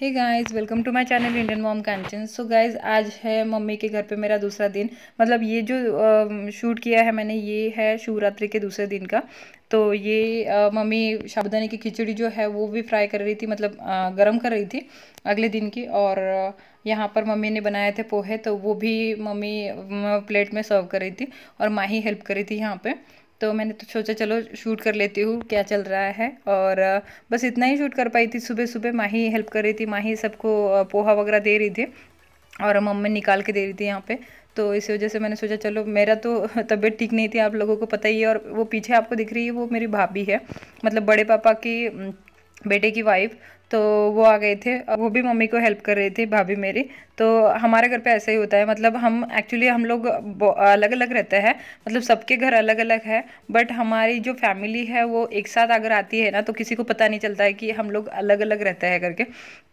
Hey guys welcome to my channel Indian mom Kanchan. So guys आज है mummy के घर पे मेरा दूसरा दिन, मतलब ये जो शूट किया है मैंने ये है शिवरात्रि के दूसरे दिन का। तो ये मम्मी साबुदाने की खिचड़ी जो है वो भी फ्राई कर रही थी, मतलब गरम कर रही थी अगले दिन की। और यहाँ पर मम्मी ने बनाए थे पोहे, तो वो भी मम्मी प्लेट में सर्व कर रही थी और माँ ही हेल्प कर रही थी यहाँ पर। तो मैंने तो सोचा चलो शूट कर लेती हूँ क्या चल रहा है, और बस इतना ही शूट कर पाई थी। सुबह सुबह माँ ही हेल्प कर रही थी, माँ ही सबको पोहा वगैरह दे रही थी और मम्मी निकाल के दे रही थी यहाँ पे। तो इस वजह से मैंने सोचा चलो, मेरा तो तबीयत ठीक नहीं थी, आप लोगों को पता ही है। और वो पीछे आपको दिख रही है वो मेरी भाभी है, मतलब बड़े पापा की बेटे की वाइफ। तो वो आ गए थे, वो भी मम्मी को हेल्प कर रहे थे भाभी मेरी। तो हमारे घर पे ऐसा ही होता है, मतलब हम एक्चुअली हम लोग अलग अलग रहते हैं, मतलब सबके घर अलग अलग है, बट हमारी जो फैमिली है वो एक साथ अगर आती है ना तो किसी को पता नहीं चलता है कि हम लोग अलग अलग रहते हैं करके।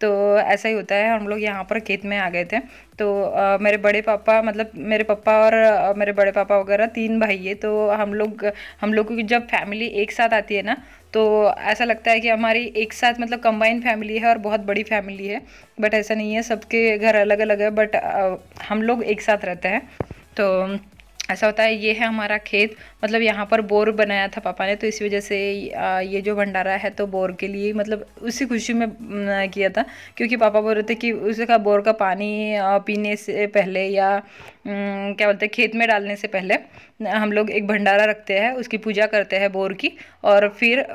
तो ऐसा ही होता है, हम लोग यहाँ पर खेत में आ गए थे। तो मेरे बड़े पापा, मतलब मेरे पापा और मेरे बड़े पापा वगैरह 3 भाई है। तो हम लोग की जब फैमिली एक साथ आती है ना तो ऐसा लगता है कि हमारी एक साथ मतलब कंबाइन फैमिली है और बहुत बड़ी फैमिली है, बट ऐसा नहीं है। सबके घर अलग अलग है बट हम लोग एक साथ रहते हैं। तो ऐसा होता है। ये है हमारा खेत, मतलब यहाँ पर बोर बनाया था पापा ने, तो इसी वजह से ये जो भंडारा है तो बोर के लिए, मतलब उसी खुशी में किया था, क्योंकि पापा बोल रहे थे कि उसका बोर का पानी पीने से पहले या क्या बोलते हैं खेत में डालने से पहले हम लोग एक भंडारा रखते हैं, उसकी पूजा करते हैं बोर की, और फिर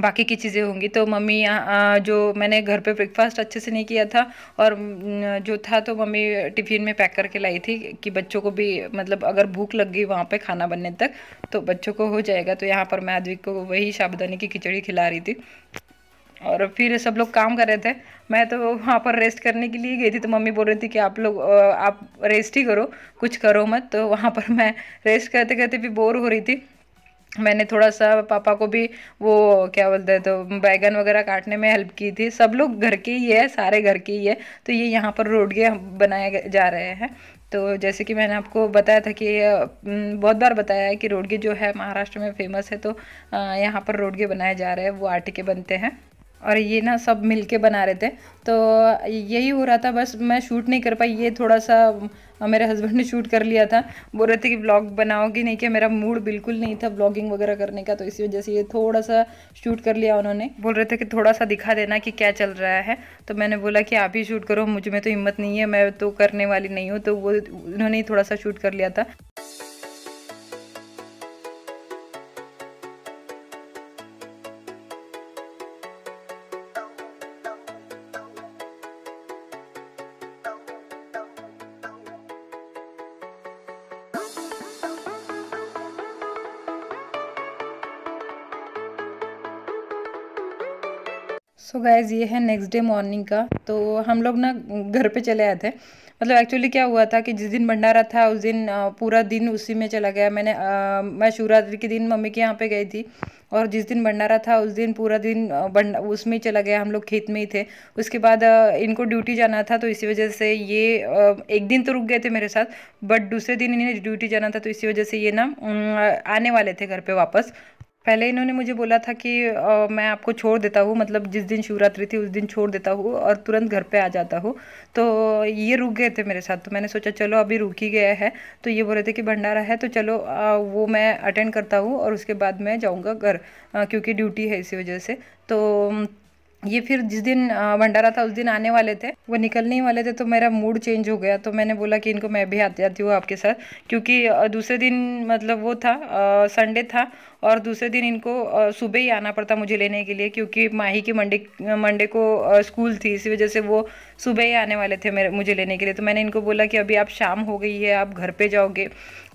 बाकी की चीज़ें होंगी। तो मम्मी जो मैंने घर पे ब्रेकफास्ट अच्छे से नहीं किया था और जो था तो मम्मी टिफ़िन में पैक करके लाई थी कि बच्चों को भी, मतलब अगर भूख लग गई वहाँ पे खाना बनने तक तो बच्चों को हो जाएगा। तो यहाँ पर मैं आद्विक को वही साबुदाने की खिचड़ी खिला रही थी और फिर सब लोग काम कर रहे थे। मैं तो वहाँ पर रेस्ट करने के लिए गई थी, तो मम्मी बोल रही थी कि आप लोग आप रेस्ट ही करो, कुछ करो मत। तो वहाँ पर मैं रेस्ट करते करते भी बोर हो रही थी। मैंने थोड़ा सा पापा को भी वो क्या बोलते हैं तो बैगन वगैरह काटने में हेल्प की थी। सब लोग घर के ही है, सारे घर के ही है। तो ये यहाँ पर रोडगे बनाए जा रहे हैं। तो जैसे कि मैंने आपको बताया था कि बहुत बार बताया है कि रोडगे जो है महाराष्ट्र में फेमस है। तो यहाँ पर रोडगे बनाए जा रहे हैं, वो आटे के बनते हैं और ये ना सब मिलके बना रहे थे। तो यही हो रहा था, बस मैं शूट नहीं कर पाई। ये थोड़ा सा मेरे हस्बैंड ने शूट कर लिया था, बोल रहे थे कि व्लॉग बनाओगी नहीं क्या, मेरा मूड बिल्कुल नहीं था व्लॉगिंग वगैरह करने का। तो इसी वजह से ये थोड़ा सा शूट कर लिया उन्होंने, बोल रहे थे कि थोड़ा सा दिखा देना कि क्या चल रहा है। तो मैंने बोला कि आप ही शूट करो, मुझ में तो हिम्मत नहीं है, मैं तो करने वाली नहीं हूँ। तो वो उन्होंने थोड़ा सा शूट कर लिया था। सो गाइज़ ये है नेक्स्ट डे मॉर्निंग का। तो हम लोग ना घर पे चले आए थे, मतलब एक्चुअली क्या हुआ था कि जिस दिन भंडारा था उस दिन पूरा दिन उसी में चला गया। मैं शिवरात्रि के दिन मम्मी के यहाँ पे गई थी और जिस दिन भंडारा था उस दिन पूरा दिन उसमें चला गया, हम लोग खेत में ही थे। उसके बाद इनको ड्यूटी जाना था, तो इसी वजह से ये एक दिन तो रुक गए थे मेरे साथ, बट दूसरे दिन इन्हें ड्यूटी जाना था। तो इसी वजह से ये ना आने वाले थे घर पर वापस। पहले इन्होंने मुझे बोला था कि मैं आपको छोड़ देता हूँ, मतलब जिस दिन शिवरात्रि थी उस दिन छोड़ देता हूँ और तुरंत घर पे आ जाता हूँ। तो ये रुक गए थे मेरे साथ, तो मैंने सोचा चलो अभी रुक ही गया है। तो ये बोल रहे थे कि भंडारा है तो चलो वो मैं अटेंड करता हूँ और उसके बाद मैं जाऊँगा घर, क्योंकि ड्यूटी है इसी वजह से। तो ये फिर जिस दिन भंडारा था उस दिन आने वाले थे, वो निकलने ही वाले थे। तो मेरा मूड चेंज हो गया, तो मैंने बोला कि इनको मैं भी आती जाती हूँ आपके साथ, क्योंकि दूसरे दिन मतलब वो था संडे था और दूसरे दिन इनको सुबह ही आना पड़ता मुझे लेने के लिए, क्योंकि माही की मंडे को स्कूल थी। इसी वजह से वो सुबह ही आने वाले थे मुझे लेने के लिए। तो मैंने इनको बोला कि अभी आप शाम हो गई है, आप घर पे जाओगे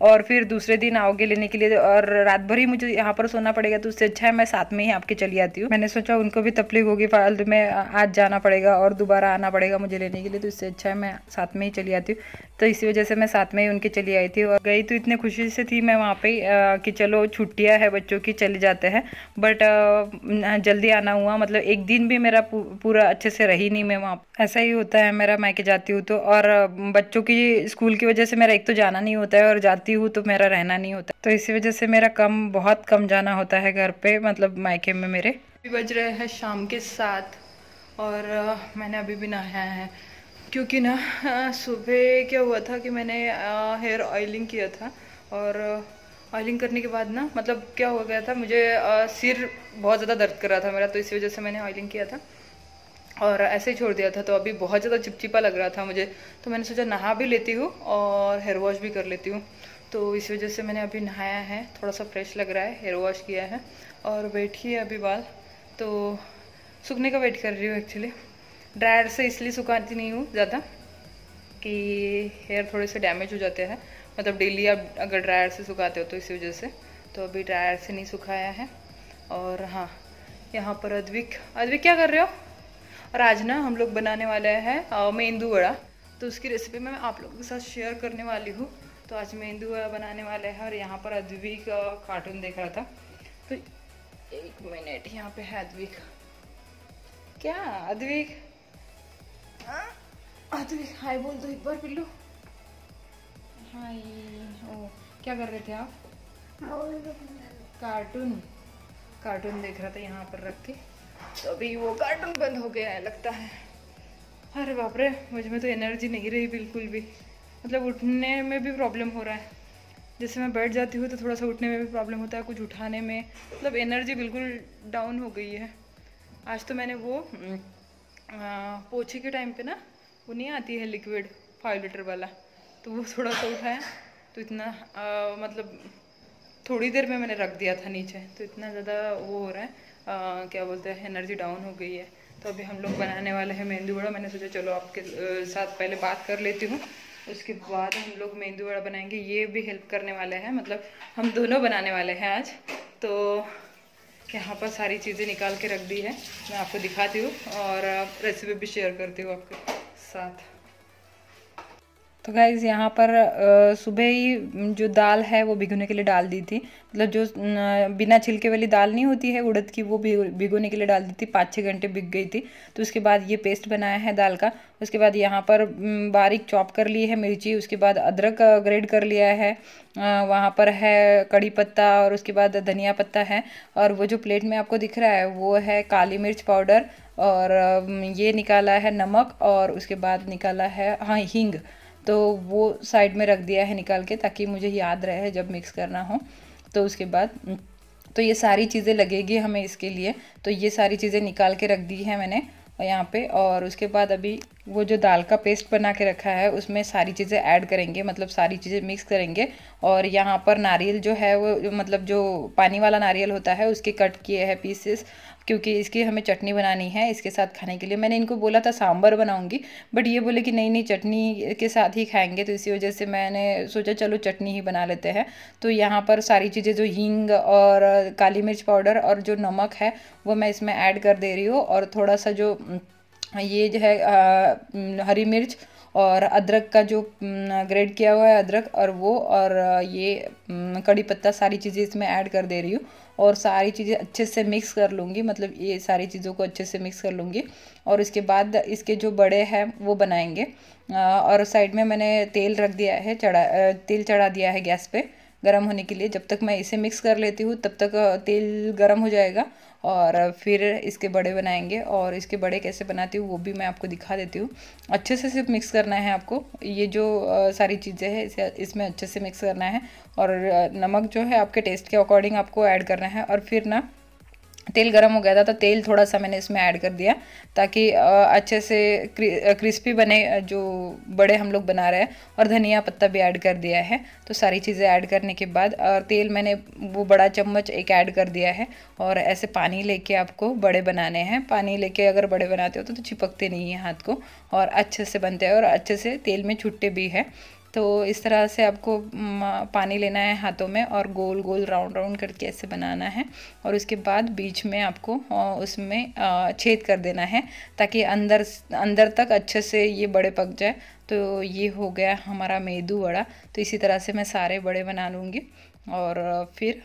और फिर दूसरे दिन आओगे लेने के लिए और रात भर ही मुझे यहाँ पर सोना पड़ेगा, तो उससे अच्छा है मैं साथ में ही आपके चली आती हूँ। मैंने सोचा उनको भी तकलीफ होगी, फालतू में आज जाना पड़ेगा और दोबारा आना पड़ेगा मुझे लेने के लिए, तो इससे अच्छा है मैं साथ में ही चली आती हूँ। तो इसी वजह से मैं साथ में ही उनके चली आई थी और गई तो इतने खुशी से थी मैं वहाँ पर कि चलो छुट्टियाँ है बच्चों की, चले जाते हैं, बट जल्दी आना हुआ, मतलब एक दिन भी मेरा पूरा अच्छे से रही नहीं मैं वहाँ। ऐसा ही होता है मेरा, मैके जाती हूँ तो, और बच्चों की स्कूल की वजह से मेरा एक तो जाना नहीं होता है और जाती हूँ तो मेरा रहना नहीं होता, तो इसी वजह से मेरा बहुत कम जाना होता है घर पे, मतलब मायके में मेरे। अभी बज रहे हैं शाम के 7 और मैंने अभी भी नहाया है क्योंकि ना सुबह क्या हुआ था कि मैंने हेयर ऑयलिंग किया था और ऑयलिंग करने के बाद ना मतलब क्या हो गया था मुझे सिर बहुत ज़्यादा दर्द कर रहा था मेरा, तो इसी वजह से मैंने ऑयलिंग किया था और ऐसे ही छोड़ दिया था। तो अभी बहुत ज़्यादा चिपचिपा लग रहा था मुझे, तो मैंने सोचा नहा भी लेती हूँ और हेयर वॉश भी कर लेती हूँ। तो इस वजह से मैंने अभी नहाया है, थोड़ा सा फ्रेश लग रहा है, हेयर वॉश किया है और बैठी है अभी बाल तो सूखने का वेट कर रही हूँ। एक्चुअली ड्रायर से इसलिए सुखाती नहीं हूँ ज़्यादा कि हेयर थोड़े से डैमेज हो जाते हैं, मतलब डेली आप अगर ड्रायर से सुखाते हो तो इसी वजह से। तो अभी ड्रायर से नहीं सुखाया है। और हाँ, यहाँ पर अद्विक क्या कर रहे हो? और आज ना हम लोग बनाने वाले हैं मेंदू वड़ा, तो उसकी रेसिपी मैं आप लोगों के साथ शेयर करने वाली हूँ। तो आज मेंदू वड़ा बनाने वाले हैं और यहाँ पर अद्विक कार्टून देख रहा था। तो एक मिनट, यहाँ पे है अद्विक। क्या अद्विक? अद्विक हाय बोल दो एक बार पिल्लू। हाय। ओ क्या कर रहे थे आप? कार्टून देख रहा था यहाँ पर रख के। तो अभी वो कार्टून बंद हो गया है लगता है। अरे बाप रे, मुझ में तो एनर्जी नहीं रही बिल्कुल भी, मतलब उठने में भी प्रॉब्लम हो रहा है। जैसे मैं बैठ जाती हूँ तो थोड़ा सा उठने में भी प्रॉब्लम होता है, कुछ उठाने में, मतलब एनर्जी बिल्कुल डाउन हो गई है। आज तो मैंने वो पोछे के टाइम पे ना वो नहीं आती है लिक्विड 5 लीटर वाला, तो वो थोड़ा सा उठाया तो इतना मतलब थोड़ी देर में मैंने रख दिया था नीचे, तो इतना ज़्यादा वो हो रहा है क्या बोलते हैं, एनर्जी डाउन हो गई है। तो अभी हम लोग बनाने वाले हैं मेंदू वड़ा। मैंने सोचा चलो आपके साथ पहले बात कर लेती हूँ, उसके बाद हम लोग मेंदू वड़ा बनाएंगे। ये भी हेल्प करने वाले हैं, मतलब हम दोनों बनाने वाले हैं आज। तो यहाँ पर सारी चीज़ें निकाल के रख दी है, मैं आपको दिखाती हूँ और रेसिपी भी शेयर करती हूँ आपके साथ। तो गाइज़ यहाँ पर सुबह ही जो दाल है वो भिगोने के लिए डाल दी थी, मतलब जो बिना छिलके वाली दाल नहीं होती है उड़द की, वो भिगोने के लिए डाल दी थी। 5-6 घंटे भिग गई थी। तो उसके बाद ये पेस्ट बनाया है दाल का। उसके बाद यहाँ पर बारीक चॉप कर ली है मिर्ची, उसके बाद अदरक ग्रेट कर लिया है, वहाँ पर है कड़ी पत्ता और उसके बाद धनिया पत्ता है। और वो जो प्लेट में आपको दिख रहा है वो है काली मिर्च पाउडर और ये निकाला है नमक और उसके बाद निकाला है हाँ हींग। तो वो साइड में रख दिया है निकाल के ताकि मुझे याद रहे जब मिक्स करना हो। तो उसके बाद तो ये सारी चीज़ें लगेगी हमें इसके लिए, तो ये सारी चीज़ें निकाल के रख दी है मैंने यहाँ पे। और उसके बाद अभी वो जो दाल का पेस्ट बना के रखा है उसमें सारी चीज़ें ऐड करेंगे, मतलब सारी चीज़ें मिक्स करेंगे। और यहाँ पर नारियल जो है वो मतलब जो पानी वाला नारियल होता है उसके कट किए हैं पीसेस, क्योंकि इसकी हमें चटनी बनानी है इसके साथ खाने के लिए। मैंने इनको बोला था सांभर बनाऊंगी, बट ये बोले कि नहीं चटनी के साथ ही खाएंगे, तो इसी वजह से मैंने सोचा चलो चटनी ही बना लेते हैं। तो यहाँ पर सारी चीज़ें जो हींग और काली मिर्च पाउडर और जो नमक है वो मैं इसमें ऐड कर दे रही हूँ। और थोड़ा सा जो ये जो है हरी मिर्च और अदरक का जो ग्रेट किया हुआ है अदरक और वो और ये कड़ी पत्ता सारी चीज़ें इसमें ऐड कर दे रही हूँ। और सारी चीज़ें अच्छे से मिक्स कर लूँगी, मतलब ये सारी चीज़ों को अच्छे से मिक्स कर लूँगी। और उसके बाद इसके जो बड़े हैं वो बनाएंगे। और साइड में मैंने तेल रख दिया है, तेल चढ़ा दिया है गैस पे गरम होने के लिए। जब तक मैं इसे मिक्स कर लेती हूँ तब तक तेल गरम हो जाएगा और फिर इसके बड़े बनाएंगे। और इसके बड़े कैसे बनाती हूँ वो भी मैं आपको दिखा देती हूँ। अच्छे से सिर्फ मिक्स करना है आपको, ये जो सारी चीज़ें हैं इसे इसमें अच्छे से मिक्स करना है। और नमक जो है आपके टेस्ट के अकॉर्डिंग आपको ऐड करना है। और फिर ना तेल गरम हो गया था तो तेल थोड़ा सा मैंने इसमें ऐड कर दिया ताकि अच्छे से क्रिस्पी बने जो बड़े हम लोग बना रहे हैं। और धनिया पत्ता भी ऐड कर दिया है। तो सारी चीज़ें ऐड करने के बाद और तेल मैंने वो बड़ा चम्मच एक ऐड कर दिया है। और ऐसे पानी लेके आपको बड़े बनाने हैं, पानी लेके अगर बड़े बनाते हो तो चिपकते नहीं है हाथ को और अच्छे से बनते हैं और अच्छे से तेल में छुट्टे भी हैं। तो इस तरह से आपको पानी लेना है हाथों में और गोल गोल राउंड राउंड करके ऐसे बनाना है। और उसके बाद बीच में आपको उसमें छेद कर देना है ताकि अंदर तक अच्छे से ये बड़े पक जाए। तो ये हो गया हमारा मेंदू वड़ा। तो इसी तरह से मैं सारे बड़े बना लूँगी और फिर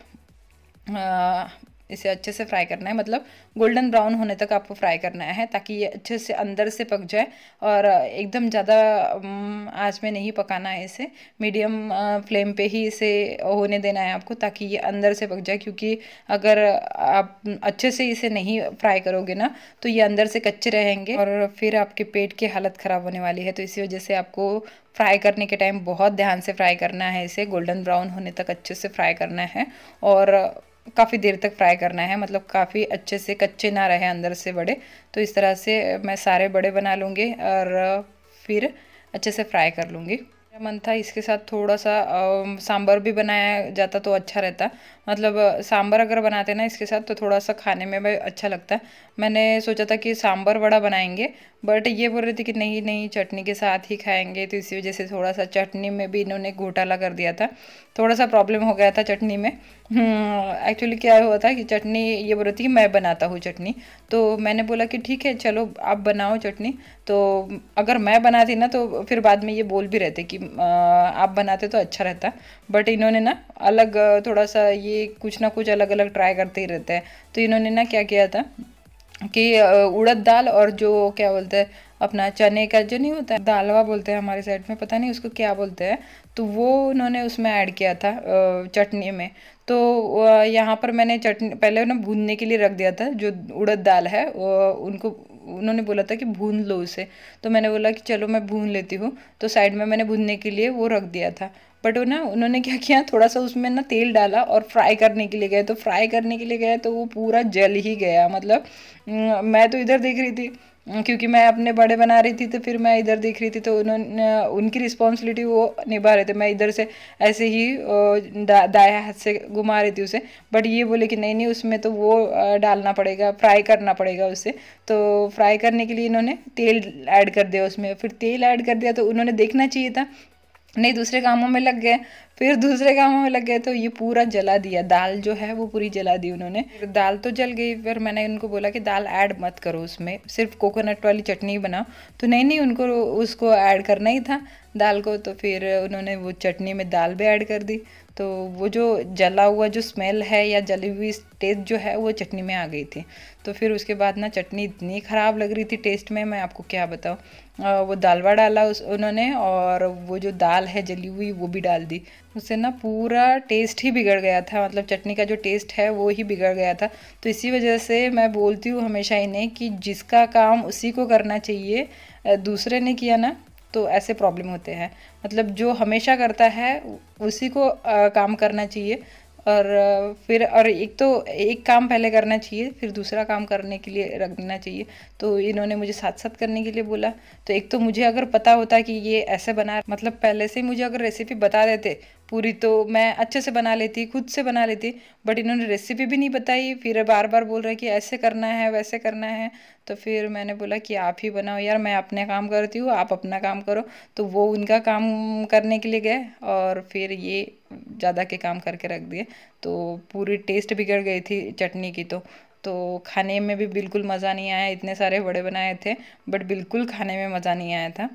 इसे अच्छे से फ्राई करना है, मतलब गोल्डन ब्राउन होने तक आपको फ्राई करना है ताकि ये अच्छे से अंदर से पक जाए। और एकदम ज़्यादा आंच में नहीं पकाना है, इसे मीडियम फ्लेम पे ही इसे होने देना है आपको ताकि ये अंदर से पक जाए, क्योंकि अगर आप अच्छे से इसे नहीं फ्राई करोगे ना तो ये अंदर से कच्चे रहेंगे और फिर आपके पेट की हालत ख़राब होने वाली है। तो इसी वजह से आपको फ्राई करने के टाइम बहुत ध्यान से फ्राई करना है, इसे गोल्डन ब्राउन होने तक अच्छे से फ्राई करना है और काफ़ी देर तक फ्राई करना है, मतलब काफ़ी अच्छे से कच्चे ना रहे अंदर से बड़े। तो इस तरह से मैं सारे बड़े बना लूँगी और फिर अच्छे से फ्राई कर लूँगी। मन था इसके साथ थोड़ा सा सांभर भी बनाया जाता तो अच्छा रहता, मतलब सांभर अगर बनाते ना इसके साथ तो थोड़ा सा खाने में भी अच्छा लगता है। मैंने सोचा था कि सांभर वड़ा बनाएंगे, बट ये बोल रहे थे कि नहीं चटनी के साथ ही खाएंगे, तो इसी वजह से थोड़ा सा चटनी में भी इन्होंने घोटाला कर दिया था, थोड़ा सा प्रॉब्लम हो गया था चटनी में। एक्चुअली क्या हुआ था कि चटनी ये बोल रही थी कि मैं बनाता हूँ चटनी, तो मैंने बोला कि ठीक है चलो आप बनाओ चटनी। तो अगर मैं बनाती ना तो फिर बाद में ये बोल भी रहते कि आप बनाते तो अच्छा रहता, बट इन्होंने ना अलग थोड़ा सा ये कुछ ना कुछ अलग अलग ट्राई करते ही रहते हैं। तो इन्होंने ना क्या किया था कि उड़द दाल और जो क्या बोलते हैं अपना चने का जो नहीं होता है, दालवा बोलते हैं हमारे साइड में, पता नहीं उसको क्या बोलते हैं, तो वो उन्होंने उसमें ऐड किया था चटनी में। तो यहाँ पर मैंने चटनी पहले ना भूनने के लिए रख दिया था, जो उड़द दाल है उनको उन्होंने बोला था कि भून लो उसे, तो मैंने बोला कि चलो मैं भून लेती हूँ, तो साइड में मैंने भूनने के लिए वो रख दिया था। बट वो ना उन्होंने क्या किया, थोड़ा सा उसमें ना तेल डाला और फ्राई करने के लिए गए, तो फ्राई करने के लिए गए तो वो पूरा जल ही गया। मतलब मैं तो इधर देख रही थी क्योंकि मैं अपने बड़े बना रही थी, तो फिर मैं इधर देख रही थी, तो उन्होंने उनकी रिस्पॉन्सिबिलिटी वो निभा रहे थे, मैं इधर से ऐसे ही दाया हाथ से घुमा रही थी उसे। बट ये बोले कि नहीं उसमें तो वो डालना पड़ेगा, फ्राई करना पड़ेगा उसे, तो फ्राई करने के लिए इन्होंने तेल ऐड कर दिया उसमें। फिर तेल ऐड कर दिया तो उन्होंने देखना चाहिए था, नहीं दूसरे कामों में लग गए, फिर दूसरे कामों में लग गए, तो ये पूरा जला दिया दाल जो है वो पूरी जला दी उन्होंने। दाल तो जल गई, फिर मैंने उनको बोला कि दाल ऐड मत करो उसमें, सिर्फ कोकोनट वाली चटनी बनाओ, तो नहीं उनको उसको ऐड करना ही था दाल को, तो फिर उन्होंने वो चटनी में दाल भी ऐड कर दी। तो वो जो जला हुआ जो स्मेल है या जली हुई टेस्ट जो है वो चटनी में आ गई थी। तो फिर उसके बाद ना चटनी इतनी ख़राब लग रही थी टेस्ट में, मैं आपको क्या बताऊँ। वो दालवा डाला उन्होंने और वो जो दाल है जली हुई वो भी डाल दी, उससे ना पूरा टेस्ट ही बिगड़ गया था, मतलब चटनी का जो टेस्ट है वो ही बिगड़ गया था। तो इसी वजह से मैं बोलती हूँ हमेशा इन्हें कि जिसका काम उसी को करना चाहिए, दूसरे ने किया ना तो ऐसे प्रॉब्लम होते हैं, मतलब जो हमेशा करता है उसी को काम करना चाहिए। और फिर और एक तो एक काम पहले करना चाहिए, फिर दूसरा काम करने के लिए रख देना चाहिए। तो इन्होंने मुझे साथ साथ करने के लिए बोला, तो एक तो मुझे अगर पता होता कि ये ऐसे बना, मतलब पहले से मुझे अगर रेसिपी बता देते पूरी तो मैं अच्छे से बना लेती, खुद से बना लेती, बट इन्होंने रेसिपी भी नहीं बताई, फिर बार बार बोल रहे कि ऐसे करना है वैसे करना है। तो फिर मैंने बोला कि आप ही बनाओ यार, मैं अपने काम करती हूँ, आप अपना काम करो। तो वो उनका काम करने के लिए गए और फिर ये ज़्यादा के काम करके रख दिए, तो पूरी टेस्ट बिगड़ गई थी चटनी की। तो खाने में भी बिल्कुल मज़ा नहीं आया, इतने सारे बड़े बनाए थे बट बिल्कुल खाने में मज़ा नहीं आया था।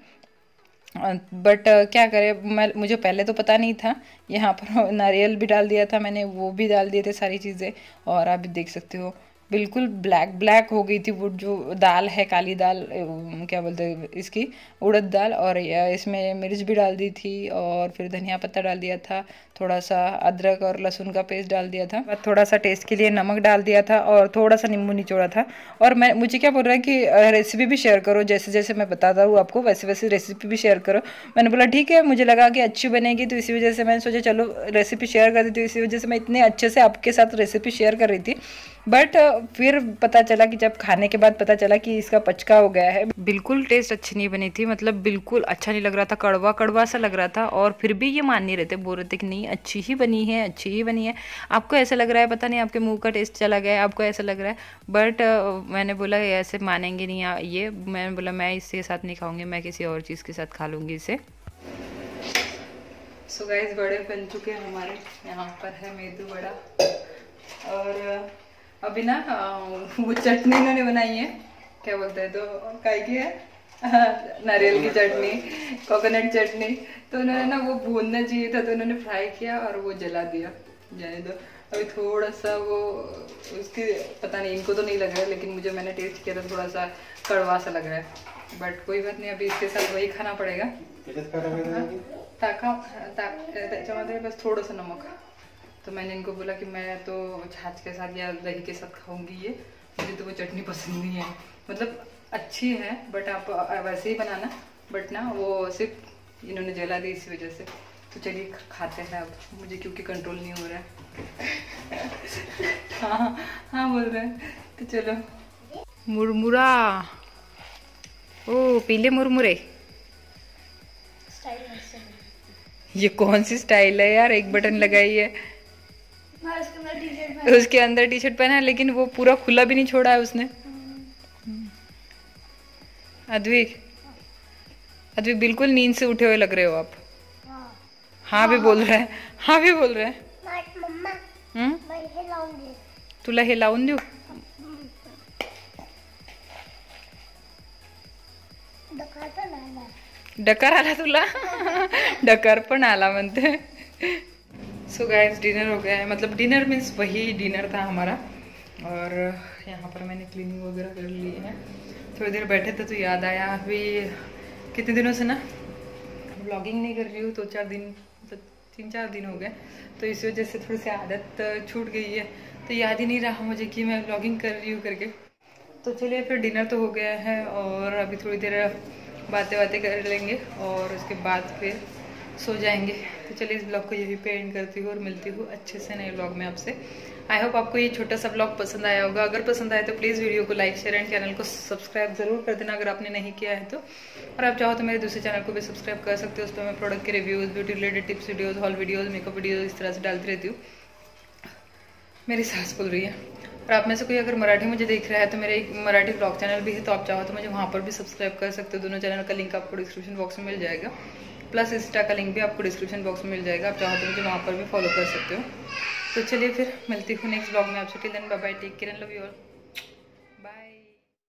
बट क्या करें, मुझे पहले तो पता नहीं था। यहाँ पर नारियल भी डाल दिया था मैंने, वो भी डाल दिए थे सारी चीज़ें, और आप देख सकते हो बिल्कुल ब्लैक ब्लैक हो गई थी वो जो दाल है, काली दाल क्या बोलते हैं इसकी, उड़द दाल। और इसमें मिर्च भी डाल दी थी और फिर धनिया पत्ता डाल दिया था, थोड़ा सा अदरक और लहसुन का पेस्ट डाल दिया था, थोड़ा सा टेस्ट के लिए नमक डाल दिया था और थोड़ा सा नींबू निचोड़ा था। और मैं मुझे क्या बोल रहा है कि रेसिपी भी शेयर करो, जैसे जैसे मैं बताता हूँ आपको वैसे वैसे रेसिपी भी शेयर करो। मैंने बोला ठीक है, मुझे लगा कि अच्छी बनेगी तो इसी वजह से मैंने सोचा चलो रेसिपी शेयर कर देती हूँ, इसी वजह से मैं इतने अच्छे से आपके साथ रेसिपी शेयर कर रही थी। बट फिर पता चला कि जब खाने के बाद पता चला कि इसका पचका हो गया है, बिल्कुल टेस्ट अच्छी नहीं बनी थी, मतलब बिल्कुल अच्छा नहीं लग रहा था, कड़वा कड़वा सा लग रहा था। और फिर भी ये मान नहीं रहे थे, बोल रहे थे कि नहीं अच्छी ही बनी है, अच्छी ही बनी है, आपको ऐसा लग रहा है, पता नहीं आपके मुंह का टेस्ट चला गया है, आपको ऐसा लग रहा है। बट मैंने बोला ऐसे मानेंगे नहीं ये, मैंने बोला मैं इसके साथ नहीं खाऊंगी, मैं किसी और चीज़ के साथ खा लूँगी इसे। सो गाइस बड़े बन चुके हैं हमारे, यहाँ पर है मेदू वड़ा। और अभी ना वो चटनी इन्होंने बनाई है, क्या बोलते हैं तो काहे की है, नारियल की चटनी, कोकोनट चटनी। तो उन्होंने ना वो भूनना चाहिए था, तो उन्होंने फ्राई किया और वो जला दिया, जाने दो। अभी थोड़ा सा वो उसके पता नहीं, इनको तो नहीं लग रहा है, लेकिन मुझे मैंने टेस्ट किया था थोड़ा सा कड़वा सा लग रहा है, बट कोई बात नहीं, अभी इसके साथ वही खाना पड़ेगा। बस थोड़ा सा नमक, तो मैंने इनको बोला कि मैं तो छाछ के साथ या दही के साथ खाऊंगी ये, मुझे तो वो चटनी पसंद नहीं है, मतलब अच्छी है बट आप वैसे ही बनाना, बट ना वो सिर्फ इन्होंने जला दी इसी वजह से। तो चलिए खाते हैं अब, मुझे क्योंकि कंट्रोल नहीं हो रहा है। हाँ हाँ बोल रहे हैं, तो चलो। मुरमुरा, ओ पीले मुरमुरे, ये कौन सी स्टाइल है यार, एक बटन लगाई है, उसके अंदर टी शर्ट पहना है, लेकिन वो पूरा खुला भी नहीं छोड़ा है उसने। अद्विक, अद्विक बिल्कुल नींद से उठे हुए लग रहे हो आप। हाँ भी बोल रहा है, हाँ भी बोल रहा है, तुला हिलाऊन दू। डकार आला तुला। डकार पण आला म्हणते। सो गाइस डिनर हो गया है, मतलब डिनर मीन्स वही डिनर था हमारा। और यहाँ पर मैंने क्लीनिंग वगैरह कर ली है, थोड़ी देर बैठे थे तो याद आया, अभी कितने दिनों से ना व्लॉगिंग नहीं कर रही हूँ, 2-4 दिन, तो 3-4 दिन हो गए, तो इस वजह से थोड़ी सी आदत छूट गई है, तो याद ही नहीं रहा मुझे कि मैं व्लॉगिंग कर रही हूँ करके। तो चलिए फिर डिनर तो हो गया है और अभी थोड़ी देर बातें कर लेंगे और उसके बाद फिर सो जाएंगे। तो चलिए इस ब्लॉग को यही पे एंड करती हूँ और मिलती हूँ अच्छे से नए ब्लॉग में आपसे। आई होप आपको ये छोटा सा ब्लॉग पसंद आया होगा, अगर पसंद आए तो प्लीज़ वीडियो को लाइक, शेयर एंड चैनल को सब्सक्राइब ज़रूर कर देना अगर आपने नहीं किया है तो। और आप चाहो तो मेरे दूसरे चैनल को भी सब्सक्राइब कर सकते हो, उस पर मैं प्रोडक्ट के reviews, beauty related tips videos, haul videos, makeup videos इस तरह से डालती रहती हूँ। मेरी सास बोल रही है। और आप में से कोई अगर मराठी मुझे देख रहा है तो मेरा एक मराठी ब्लॉग चैनल भी है, तो आप चाहो तो मुझे वहाँ पर भी सब्सक्राइब कर सकते हो। दोनों चैनल का लिंक आपको डिस्क्रिप्शन बॉक्स में मिल जाएगा, प्लस इंस्टा का लिंक भी आपको डिस्क्रिप्शन बॉक्स में मिल जाएगा, आप चाहो तो मुझे वहाँ पर भी फॉलो कर सकते हो। तो चलिए फिर मिलती हूँ नेक्स्ट ब्लॉग में आपसे। Till then bye bye, take care and love you all.